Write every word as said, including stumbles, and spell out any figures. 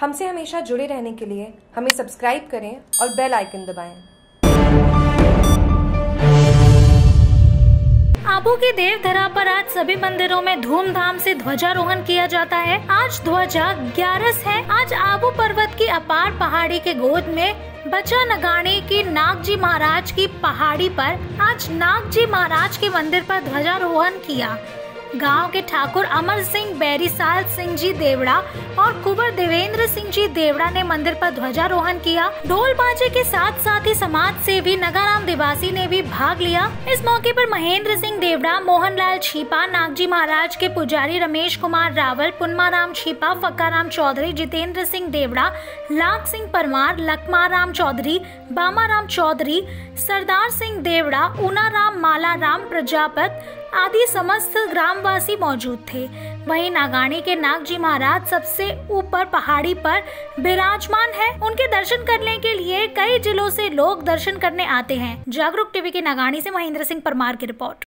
हमसे हमेशा जुड़े रहने के लिए हमें सब्सक्राइब करें और बेल आइकन दबाएं। आबू की देवधरा पर आज सभी मंदिरों में धूमधाम से ध्वजारोहण किया जाता है। आज ध्वजा ग्यारस है। आज आबू पर्वत की अपार पहाड़ी के गोद में बचा नगाणी की नागजी महाराज की पहाड़ी पर आज नागजी महाराज के मंदिर पर ध्वजारोहण किया। गांव के ठाकुर अमर सिंह बैरीसाल सिंह जी देवड़ा और कुंवर देवेंद्र सिंह जी देवड़ा ने मंदिर पर ध्वजारोहण किया। ढोल बाजे के साथ साथ ही समाज से भी नगाराम देवासी ने भी भाग लिया। इस मौके पर महेंद्र सिंह देवड़ा, मोहनलाल छिपा, नागजी महाराज के पुजारी रमेश कुमार रावल, पुनमाराम छिपा, फकराम चौधरी, जितेंद्र सिंह देवड़ा, लाख सिंह परमार, लखमाराम चौधरी, बाबाराम चौधरी, सरदार सिंह देवड़ा, उनाराम मालाराम प्रजापत आदि समस्त ग्रामवासी मौजूद थे। वहीं नागाणी के नागजी महाराज सबसे ऊपर पहाड़ी पर विराजमान है। उनके दर्शन करने के लिए कई जिलों से लोग दर्शन करने आते हैं। जागरूक टीवी के नागाणी से महेंद्र सिंह परमार की रिपोर्ट।